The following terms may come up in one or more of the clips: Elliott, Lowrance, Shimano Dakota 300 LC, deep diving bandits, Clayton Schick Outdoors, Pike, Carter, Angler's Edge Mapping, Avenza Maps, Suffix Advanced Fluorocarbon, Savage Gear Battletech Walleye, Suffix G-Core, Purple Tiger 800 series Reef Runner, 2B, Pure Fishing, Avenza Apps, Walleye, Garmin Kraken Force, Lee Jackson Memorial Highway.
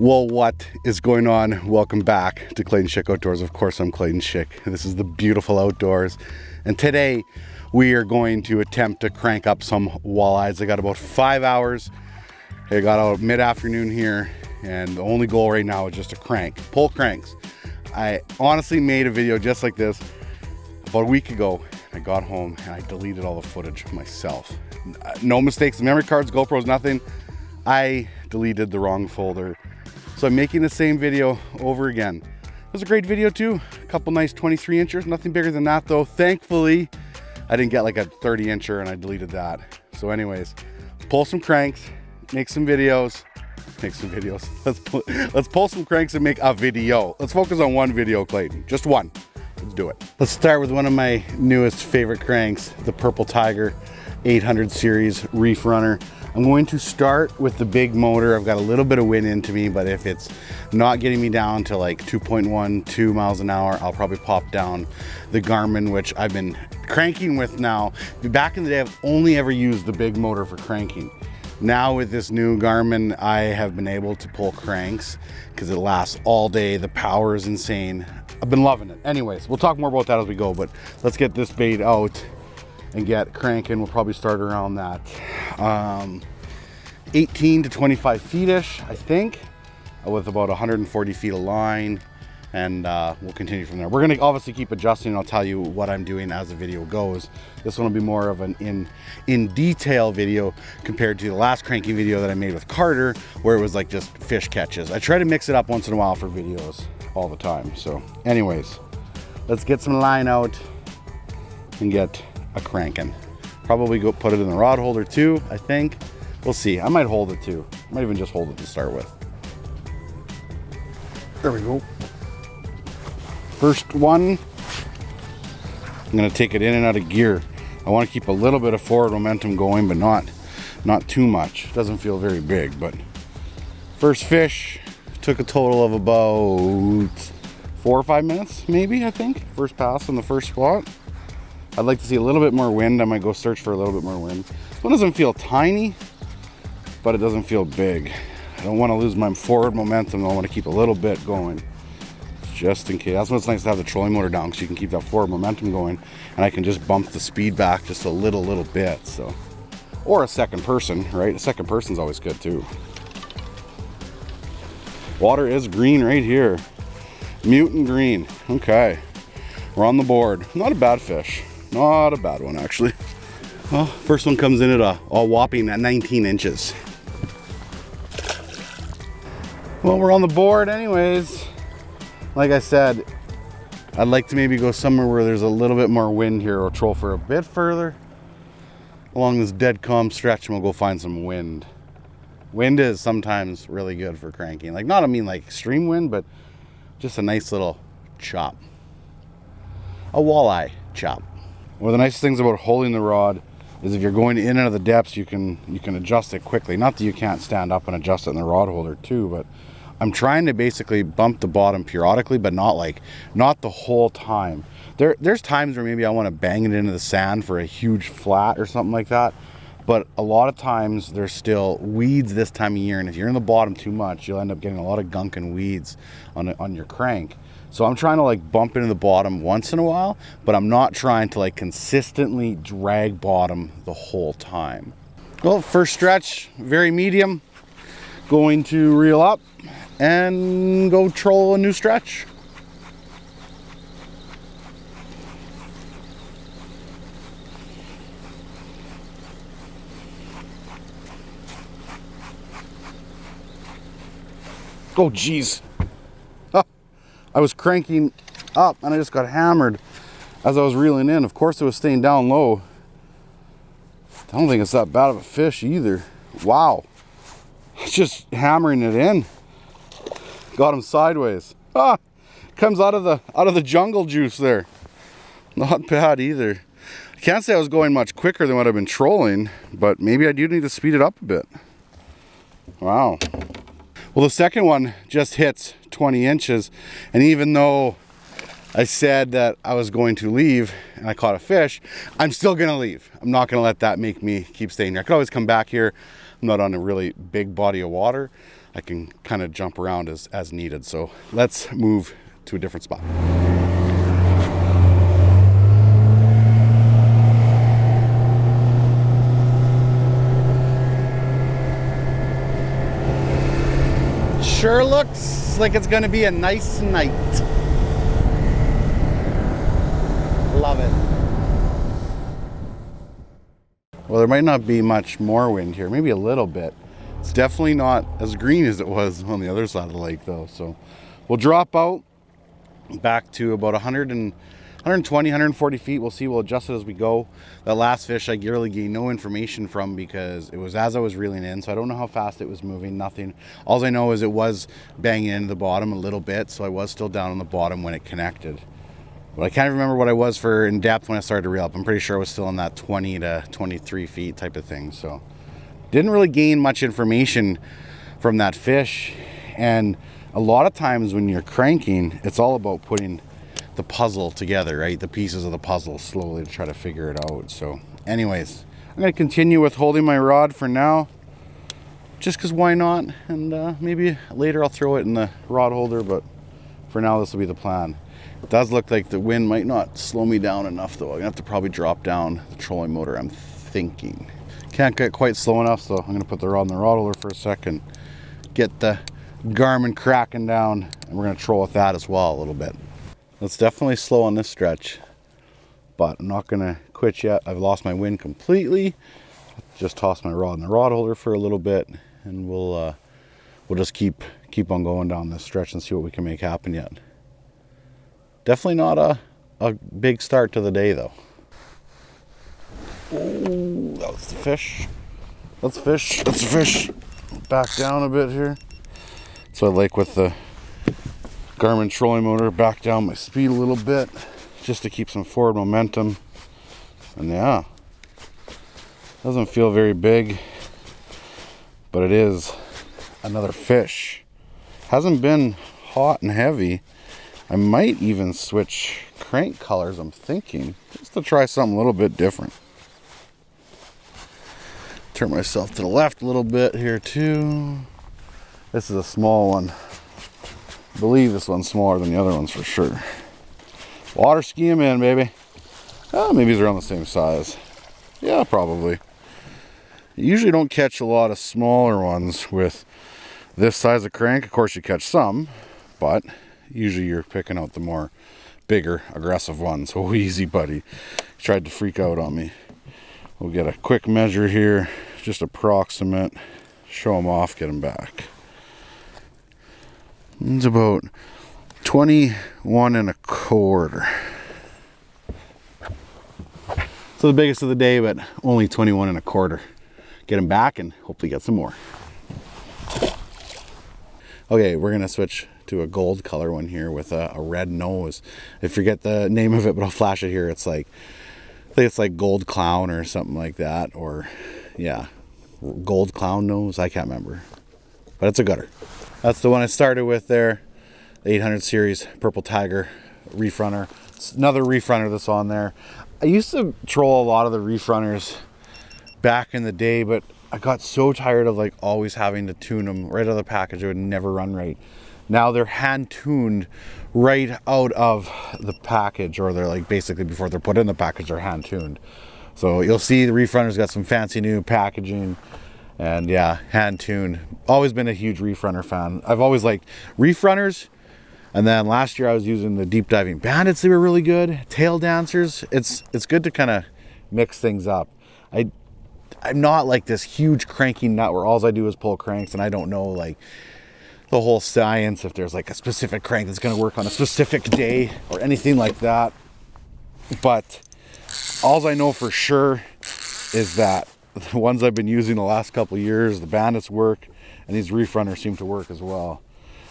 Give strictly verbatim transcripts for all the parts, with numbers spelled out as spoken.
Well, what is going on? Welcome back to Clayton Schick Outdoors. Of course, I'm Clayton Schick. This is the beautiful outdoors. And today we are going to attempt to crank up some walleyes. I got about five hours. I got out mid-afternoon here, and the only goal right now is just to crank, pull cranks. I honestly made a video just like this about a week ago. I got home and I deleted all the footage myself. No mistakes, memory cards, GoPros, nothing. I deleted the wrong folder. So I'm making the same video over again. It was a great video too. A couple nice twenty-three inchers, nothing bigger than that though. Thankfully, I didn't get like a thirty incher and I deleted that. So anyways, pull some cranks, make some videos, make some videos. Let's pull, let's pull some cranks and make a video. Let's focus on one video, Clayton, just one. Let's do it. Let's start with one of my newest favorite cranks, the Purple Tiger eight hundred series Reef Runner. I'm going to start with the big motor. I've got a little bit of wind into me, but if it's not getting me down to like two point one two miles an hour, I'll probably pop down the Garmin, which I've been cranking with now. Back in the day, I've only ever used the big motor for cranking. Now with this new Garmin, I have been able to pull cranks because it lasts all day. The power is insane. I've been loving it. Anyways, we'll talk more about that as we go, but let's get this bait out and get cranking. We'll probably start around that um, eighteen to twenty-five feet-ish, I think, with about one hundred forty feet of line, and uh, we'll continue from there. We're gonna obviously keep adjusting, and I'll tell you what I'm doing as the video goes. This one will be more of an in, in detail video compared to the last cranking video that I made with Carter, where it was like just fish catches. I try to mix it up once in a while for videos all the time. So anyways, let's get some line out and get a cranking. Probably go put it in the rod holder too, I think. We'll see. I might hold it too. I might even just hold it to start with. There we go. First one. I'm gonna take it in and out of gear. I want to keep a little bit of forward momentum going, but not not too much. It doesn't feel very big, but first fish took a total of about four or five minutes, maybe, I think. First pass on the first spot. I'd like to see a little bit more wind. I might go search for a little bit more wind. This one doesn't feel tiny, but it doesn't feel big. I don't want to lose my forward momentum. I want to keep a little bit going just in case. That's when it's nice to have the trolling motor down, because you can keep that forward momentum going, and I can just bump the speed back just a little, little bit. So, or a second person, right? A second person's always good too. Water is green right here. Mutant green. Okay. We're on the board. Not a bad fish. Not a bad one, actually. Well, first one comes in at a, a whopping at nineteen inches. Well, we're on the board anyways. Like I said, I'd like to maybe go somewhere where there's a little bit more wind here, or troll for a bit further along this dead calm stretch, and we'll go find some wind. Wind is sometimes really good for cranking. Like, not, I mean like extreme wind, but just a nice little chop. A walleye chop. One of the nice things about holding the rod is if you're going in and out of the depths, you can you can adjust it quickly. Not that you can't stand up and adjust it in the rod holder too, but I'm trying to basically bump the bottom periodically, but not like, not the whole time. There, there's times where maybe I want to bang it into the sand for a huge flat or something like that, but a lot of times there's still weeds this time of year, and if you're in the bottom too much, you'll end up getting a lot of gunk and weeds on, on your crank. So I'm trying to like bump into the bottom once in a while, but I'm not trying to like consistently drag bottom the whole time. Well, first stretch, very medium. Going to reel up and go troll a new stretch. Oh, geez. I was cranking up and I just got hammered as I was reeling in. Of course it was staying down low. I don't think it's that bad of a fish either. Wow. Just hammering it in. Got him sideways. Ah, comes out of the out of the jungle juice there. Not bad either. I can't say I was going much quicker than what I've been trolling, but maybe I do need to speed it up a bit. Wow. Well, the second one just hits twenty inches, and even though I said that I was going to leave and I caught a fish, I'm still gonna leave. I'm not gonna let that make me keep staying here. I could always come back here. I'm not on a really big body of water. I can kind of jump around as, as needed. So let's move to a different spot. Sure looks like it's gonna be a nice night. Love it. Well, there might not be much more wind here, maybe a little bit. It's definitely not as green as it was on the other side of the lake though. So we'll drop out back to about one hundred and one hundred twenty, one hundred forty feet. We'll see, we'll adjust it as we go. That last fish I really gained no information from because it was as I was reeling in. So I don't know how fast it was moving, nothing. All I know is it was banging into the bottom a little bit. So I was still down on the bottom when it connected. But I can't remember what I was for in depth when I started to reel up. I'm pretty sure I was still in that twenty to twenty-three feet type of thing. So didn't really gain much information from that fish. And a lot of times when you're cranking, it's all about putting the puzzle together, right? The pieces of the puzzle slowly to try to figure it out. So anyways, I'm going to continue with holding my rod for now, just because why not? And uh, maybe later I'll throw it in the rod holder, but for now this will be the plan. It does look like the wind might not slow me down enough though. I'm gonna have to probably drop down the trolling motor, I'm thinking. Can't get quite slow enough, so I'm gonna put the rod in the rod holder for a second, get the Garmin Kraken down, and we're gonna troll with that as well a little bit. It's definitely slow on this stretch, but I'm not gonna quit yet. I've lost my wind completely. Just toss my rod in the rod holder for a little bit, and we'll uh, we'll just keep keep on going down this stretch and see what we can make happen yet. Definitely not a, a big start to the day though. Oh, that's the fish. That's a fish, that's a fish. Back down a bit here. So I like with the Garmin trolling motor, back down my speed a little bit just to keep some forward momentum. And yeah, doesn't feel very big, but it is another fish. Hasn't been hot and heavy. I might even switch crank colors, I'm thinking, just to try something a little bit different. Turn myself to the left a little bit here too. This is a small one. I believe this one's smaller than the other ones for sure. Water ski him in, baby. Oh, maybe they're around the same size. Yeah, probably. You usually don't catch a lot of smaller ones with this size of crank. Of course you catch some, but usually you're picking out the more bigger, aggressive ones. Oh, easy, buddy. You tried to freak out on me. We'll get a quick measure here, just approximate, show them off, get them back. It's about twenty-one and a quarter. So the biggest of the day, but only twenty-one and a quarter. Get him back and hopefully get some more. Okay, we're gonna switch to a gold color one here with a, a red nose. I forget the name of it, but I'll flash it here. It's like, I think it's like gold clown or something like that, or yeah, gold clown nose, I can't remember. But it's a gooder. That's the one I started with there, the eight hundred series Purple Tiger Reef Runner. It's another Reef Runner that's on there. I used to troll a lot of the Reef Runners back in the day, but I got so tired of like always having to tune them right out of the package. It would never run right. Now they're hand tuned right out of the package, or they're like basically before they're put in the package, they're hand tuned. So you'll see the Reef Runner's got some fancy new packaging. And yeah, hand tuned. Always been a huge Reef Runner fan. I've always liked Reef Runners. And then last year I was using the Deep Diving Bandits. They were really good. Tail Dancers. It's it's good to kind of mix things up. I, I'm not like this huge cranking nut where all I do is pull cranks and I don't know like the whole science if there's like a specific crank that's going to work on a specific day or anything like that. But all I know for sure is that the ones I've been using the last couple of years, the Bandits work, and these Reef Runners seem to work as well.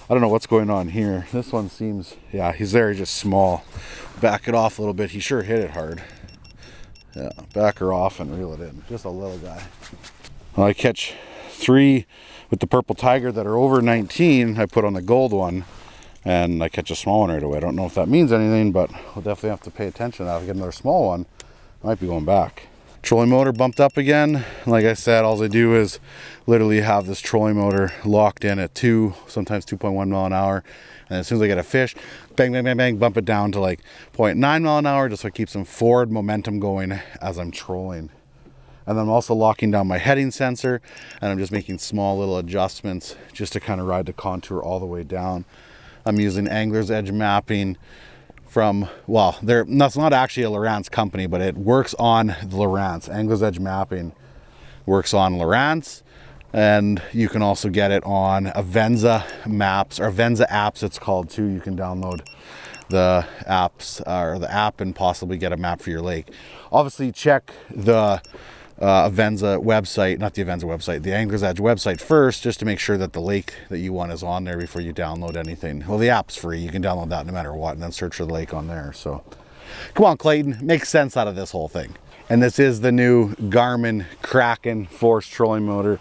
I don't know what's going on here. This one seems, yeah, he's there, he's just small. Back it off a little bit. He sure hit it hard. Yeah, back her off and reel it in. Just a little guy. Well, I catch three with the Purple Tiger that are over nineteen. I put on the gold one, and I catch a small one right away. I don't know if that means anything, but we'll definitely have to pay attention to that. If I get another small one, I might be going back. Trolling motor bumped up again. Like I said, all I do is literally have this trolling motor locked in at two, sometimes two point one mile an hour. And as soon as I get a fish, bang, bang, bang, bang, bump it down to like zero point nine mile an hour, just so it keeps some forward momentum going as I'm trolling. And then I'm also locking down my heading sensor, and I'm just making small little adjustments just to kind of ride the contour all the way down. I'm using Angler's Edge Mapping from, well, they're, that's not actually a Lowrance company, but it works on the Lowrance. Angler's Edge Mapping works on Lowrance, and you can also get it on Avenza Maps, or Avenza Apps it's called too. You can download the apps, or the app, and possibly get a map for your lake. Obviously check the Uh, Avenza website, not the Avenza website, the Angler's Edge website first, just to make sure that the lake that you want is on there before you download anything. Well, the app's free, you can download that no matter what, and then search for the lake on there. So come on, Clayton, make sense out of this whole thing. And this is the new Garmin Kraken Force trolling motor.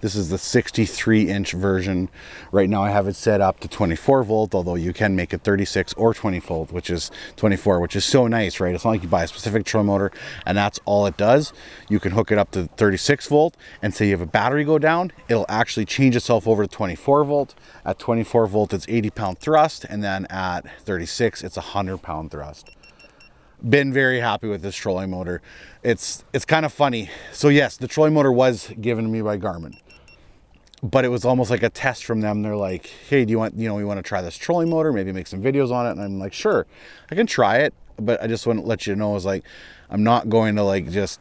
This is the sixty-three inch version. Right now I have it set up to twenty-four volt, although you can make it thirty-six or twenty volt, which is twenty-four, which is so nice, right? It's not like you buy a specific trolling motor and that's all it does. You can hook it up to thirty-six volt, and say you have a battery go down, it'll actually change itself over to twenty-four volt. At twenty-four volt, it's eighty pound thrust, and then at thirty-six, it's one hundred pound thrust. Been very happy with this trolling motor. It's, it's kind of funny. So yes, the trolling motor was given to me by Garmin, but it was almost like a test from them. They're like, hey, do you want, you know, we want to try this trolling motor, maybe make some videos on it. And I'm like, sure, I can try it, but I just want to let you know, I was like, I'm not going to like, just,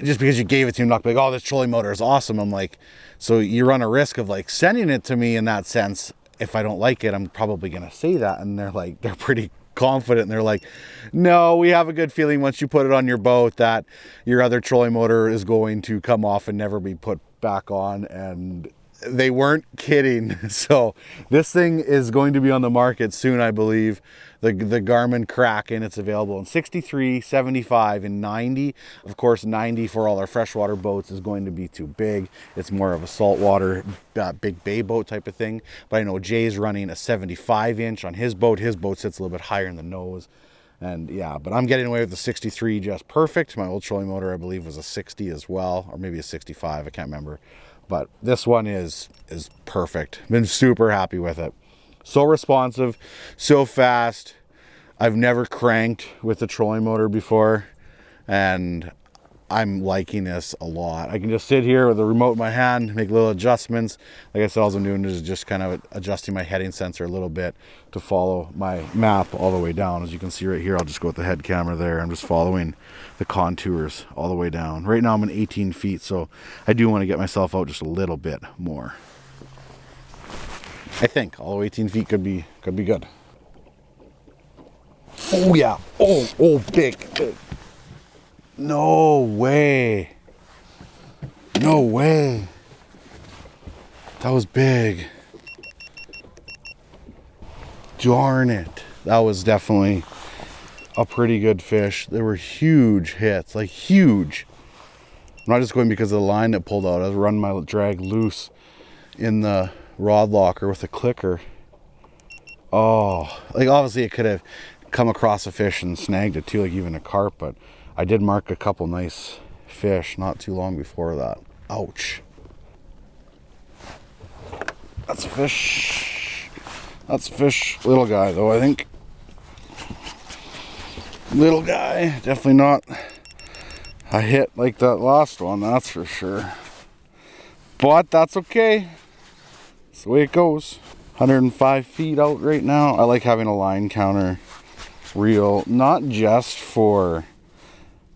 just because you gave it to me, I'm not like, oh, this trolling motor is awesome. I'm like, so you run a risk of like sending it to me in that sense. If I don't like it, I'm probably going to say that. And they're like, they're pretty confident, and they're like, no, we have a good feeling once you put it on your boat that your other trolling motor is going to come off and never be put back on. And they weren't kidding. So this thing is going to be on the market soon, I believe. The, the Garmin Kraken, it's available in sixty-three, seventy-five, and ninety. Of course, ninety for all our freshwater boats is going to be too big. It's more of a saltwater, uh, big bay boat type of thing. But I know Jay's running a seventy-five inch on his boat. His boat sits a little bit higher in the nose. And yeah, but I'm getting away with the sixty-three just perfect. My old trolling motor, I believe, was a sixty as well, or maybe a sixty-five, I can't remember. But this one is, is perfect. Been super happy with it. So responsive, so fast. I've never cranked with the trolling motor before, and I'm liking this a lot. I can just sit here with the remote in my hand, make little adjustments. Like I said, all I'm doing is just kind of adjusting my heading sensor a little bit to follow my map all the way down. As you can see right here, I'll just go with the head camera there. I'm just following the contours all the way down. Right now I'm in eighteen feet, so I do want to get myself out just a little bit more. I think all eighteen feet could be, could be good. Oh yeah, oh, oh, big, big. No way. No way. That was big. Darn it. That was definitely a pretty good fish. There were huge hits, like huge. I'm not just going because of the line that pulled out. I was running my drag loose in the rod locker with a clicker. Oh, like obviously it could have come across a fish and snagged it too, like even a carp, but I did mark a couple nice fish not too long before that. Ouch. That's a fish. That's a fish. Little guy though, I think. Little guy, definitely not a hit like that last one, that's for sure. But that's okay. That's the way it goes. one hundred five feet out right now. I like having a line counter reel, not just for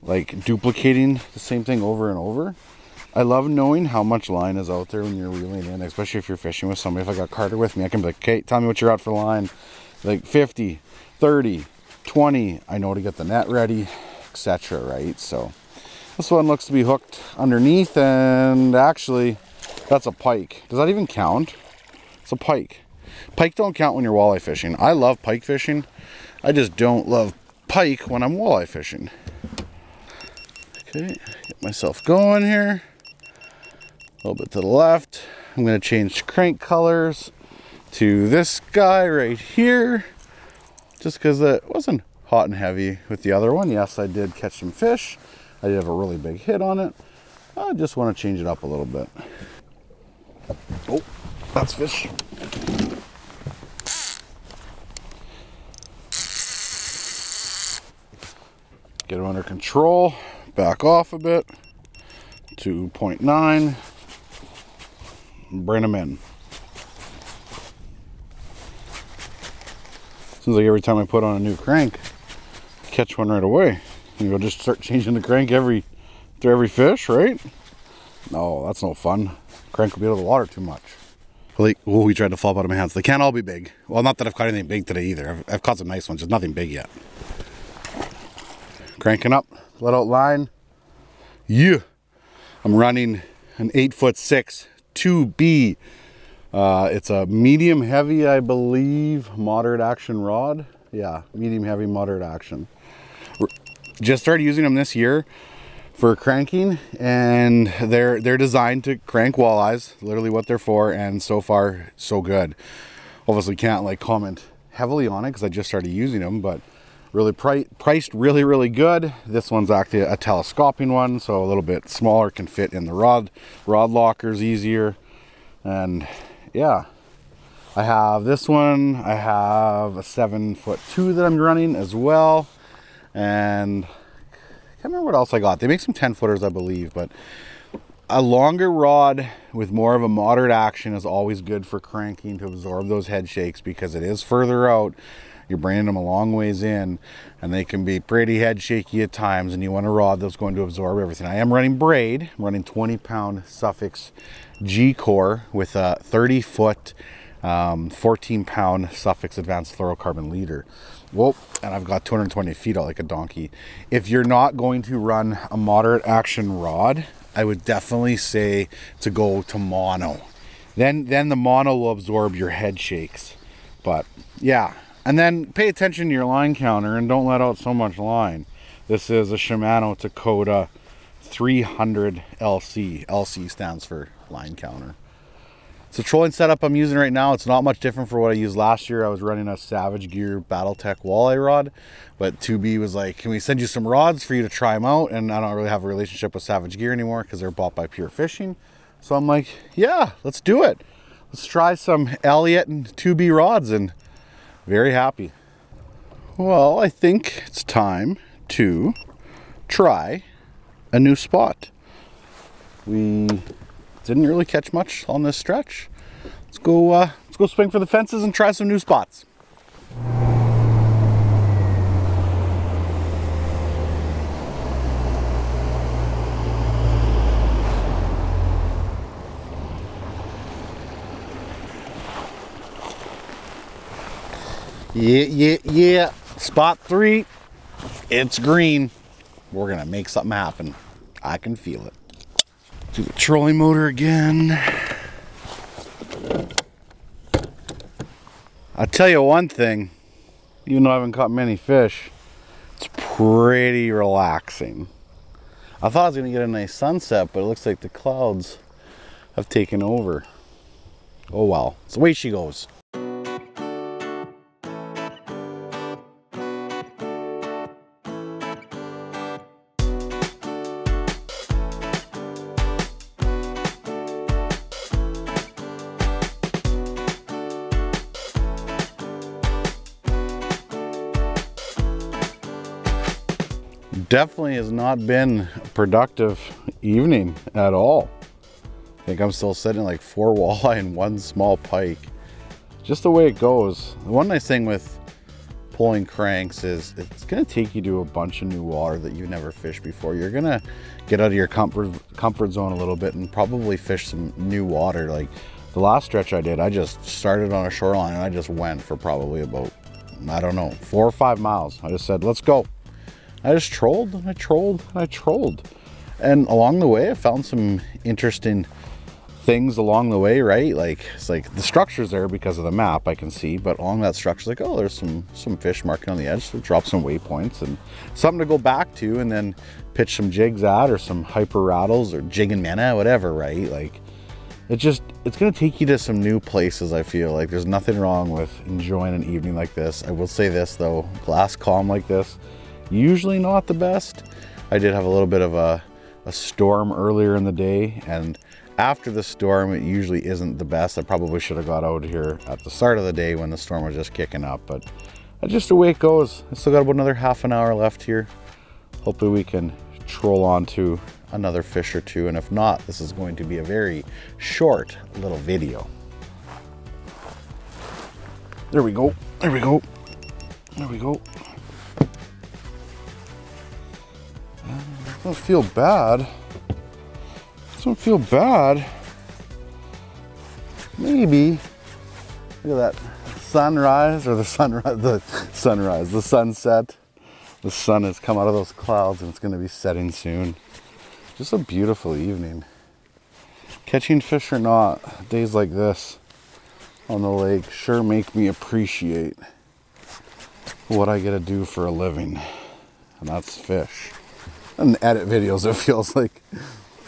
like duplicating the same thing over and over. I love knowing how much line is out there when you're reeling in, especially if you're fishing with somebody. If I got Carter with me, I can be like, okay, tell me what you're out for line. Like fifty, thirty, twenty, I know to get the net ready, et cetera, right? So this one looks to be hooked underneath, and actually that's a pike. Does that even count? It's a pike. Pike don't count when you're walleye fishing. I love pike fishing. I just don't love pike when I'm walleye fishing. Okay, get myself going here. A little bit to the left. I'm gonna change crank colors to this guy right here, just because it wasn't hot and heavy with the other one. Yes, I did catch some fish. I did have a really big hit on it. I just want to change it up a little bit. Oh, that's fish. Get it under control, back off a bit, two point nine, bring them in. Seems like every time I put on a new crank, I catch one right away. You'll just start changing the crank every to every fish, right? No, that's no fun. Crank will be out of the water too much. Well, they, well, we tried to flop out of my hands. They can't all be big. Well, not that I've caught anything big today either. I've, I've caught some nice ones, just nothing big yet. Cranking up, let out line. Yeah, I'm running an eight foot six two B. Uh, it's a medium heavy, I believe, moderate action rod. Yeah, medium heavy, moderate action. Just started using them this year for cranking, and they're they're designed to crank walleyes, literally what they're for, and so far so good. Obviously can't like comment heavily on it because I just started using them, but really pri priced really, really good. This one's actually a telescoping one, so a little bit smaller, can fit in the rod, rod lockers easier. And yeah, I have this one, I have a seven foot two that I'm running as well. And I can't remember what else I got. They make some ten footers, I believe, but a longer rod with more of a moderate action is always good for cranking to absorb those head shakes, because it is further out. You're bringing them a long ways in and they can be pretty head shaky at times, and you want a rod that's going to absorb everything. I am running braid. I'm running twenty pound Suffix G-Core with a thirty foot, um, fourteen pound Suffix Advanced Fluorocarbon leader. Whoa, and I've got two hundred twenty feet out like a donkey. If you're not going to run a moderate action rod, I would definitely say to go to mono. Then, then the mono will absorb your head shakes. But yeah. And then pay attention to your line counter and don't let out so much line. This is a Shimano Dakota three hundred L C. L C stands for line counter. So trolling setup I'm using right now, it's not much different from what I used last year. I was running a Savage Gear Battletech Walleye rod, but two B was like, can we send you some rods for you to try them out? And I don't really have a relationship with Savage Gear anymore because they're bought by Pure Fishing. So I'm like, yeah, let's do it. Let's try some Elliott and two B rods, and very happy. Well, I think it's time to try a new spot. We didn't really catch much on this stretch. Let's go, uh, let's go swing for the fences and try some new spots. Yeah, yeah, yeah. Spot three. It's green. We're gonna make something happen. I can feel it. Do the trolling motor again. I'll tell you one thing, even though I haven't caught many fish, it's pretty relaxing. I thought I was gonna get a nice sunset, but it looks like the clouds have taken over. Oh well, it's the way she goes. Definitely has not been a productive evening at all. I think I'm still sitting like four walleye and one small pike. Just the way it goes. The one nice thing with pulling cranks is it's gonna take you to a bunch of new water that you've never fished before. You're gonna get out of your comfort comfort zone a little bit and probably fish some new water. Like the last stretch I did, I just started on a shoreline and I just went for probably about, I don't know, four or five miles. I just said, let's go. I just trolled and I trolled and I trolled. And along the way, I found some interesting things along the way, right? Like, it's like the structure's there because of the map I can see, but along that structure, like, oh, there's some, some fish marking on the edge. So drop some waypoints and something to go back to and then pitch some jigs at, or some hyper rattles or jig and mana, whatever, right? Like it just, it's gonna take you to some new places. I feel like there's nothing wrong with enjoying an evening like this. I will say this though, glass calm like this, usually not the best. I did have a little bit of a, a storm earlier in the day, and after the storm, it usually isn't the best. I probably should have got out here at the start of the day when the storm was just kicking up, but that's just the way it goes. I still got about another half an hour left here. Hopefully we can troll on to another fish or two, and if not, this is going to be a very short little video. There we go, there we go, there we go. I don't feel bad. Don't feel bad. Maybe look at that sunrise, or the sunrise, the sunrise, the sunset. The sun has come out of those clouds and it's going to be setting soon. Just a beautiful evening. Catching fish or not, days like this on the lake sure make me appreciate what I get to do for a living, and that's fish and edit videos. It feels like.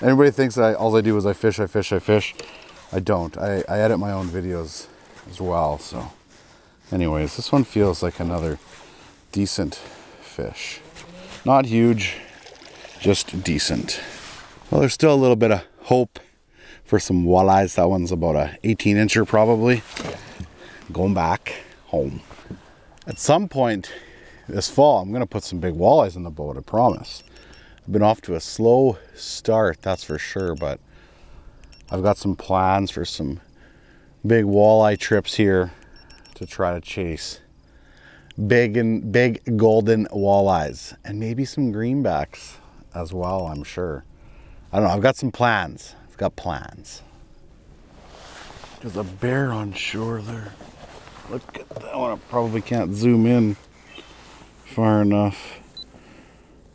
Everybody thinks that I, all I do is I fish, I fish, I fish. I don't. I, I edit my own videos as well, so. Anyways, this one feels like another decent fish. Not huge, just decent. Well, there's still a little bit of hope for some walleyes. That one's about a eighteen incher probably. Going back home. At some point this fall, I'm gonna put some big walleyes in the boat, I promise. I've been off to a slow start, that's for sure, but I've got some plans for some big walleye trips here to try to chase big and big golden walleyes, and maybe some greenbacks as well, I'm sure. I don't know, I've got some plans. I've got plans. There's a bear on shore there. Look at that one. I probably can't zoom in far enough.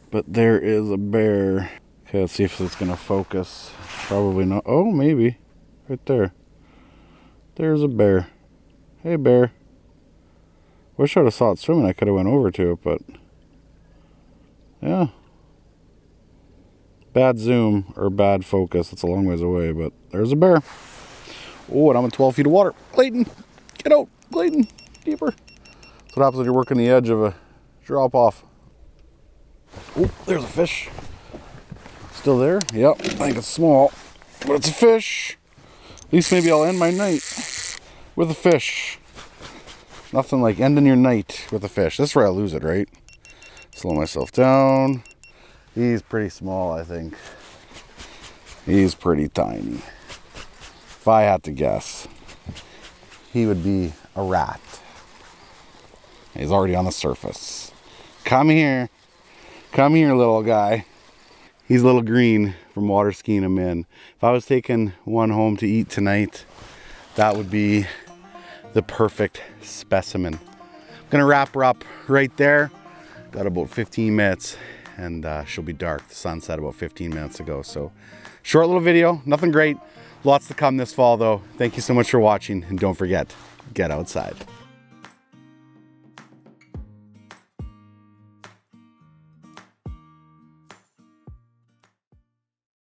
But there is a bear. Okay, let's see if it's gonna focus. Probably not. Oh, maybe. Right there. There's a bear. Hey, bear. Wish I'd have saw it swimming. I could have went over to it, but yeah. Bad zoom or bad focus. It's a long ways away, but there's a bear. Oh, and I'm in twelve feet of water. Clayton, get out. Clayton, deeper. That's what happens when you're working the edge of a drop off. Oh, there's a fish. Still there? Yep, I think it's small, but it's a fish. At least maybe I'll end my night with a fish. Nothing like ending your night with a fish. That's where I lose it, right? Slow myself down. He's pretty small, I think. He's pretty tiny. If I had to guess, he would be a rat. He's already on the surface. Come here. Come here, little guy. He's a little green from water skiing him in. If I was taking one home to eat tonight, that would be the perfect specimen. I'm gonna wrap her up right there. Got about fifteen minutes and uh, she'll be dark. The sun set about fifteen minutes ago. So short little video, nothing great. Lots to come this fall though. Thank you so much for watching, and don't forget, get outside.